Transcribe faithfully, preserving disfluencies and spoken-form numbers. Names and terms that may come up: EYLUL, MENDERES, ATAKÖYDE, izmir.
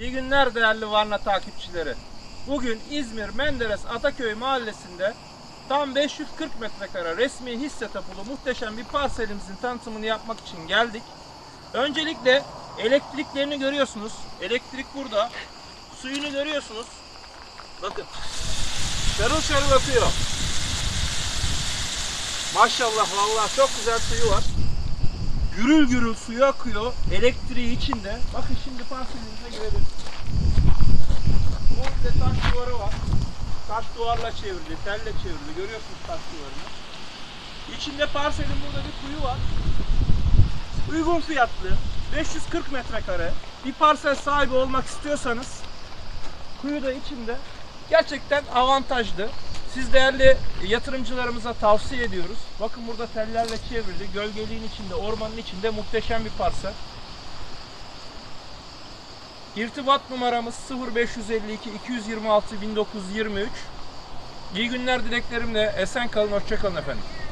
İyi günler değerli Varna takipçileri. Bugün İzmir Menderes Ataköy mahallesinde tam beş yüz kırk metrekare resmi hisse tapulu muhteşem bir parselimizin tanıtımını yapmak için geldik. Öncelikle elektriklerini görüyorsunuz. Elektrik burada. Suyunu görüyorsunuz. Bakın. Şarıl şarıl akıyor. Maşallah vallahi çok güzel suyu var. Gürül gürül suyu akıyor, elektriği içinde. Bakın şimdi parselimize girelim. Komple taş duvarı var. Taş duvarla çevrili, telle çevrili. Görüyorsunuz taş duvarını. İçinde parselin burada bir kuyu var. Uygun fiyatlı, beş yüz kırk metrekare. Bir parsel sahibi olmak istiyorsanız, kuyu da içinde. Gerçekten avantajlı. Siz değerli yatırımcılarımıza tavsiye ediyoruz. Bakın burada tellerle çevrildi. Gölgeliğin içinde, ormanın içinde muhteşem bir parsel. İrtibat numaramız sıfır beş yüz elli iki iki yüz yirmi altı bin dokuz yüz yirmi üç. İyi günler dileklerimle. Esen kalın, hoşça kalın efendim.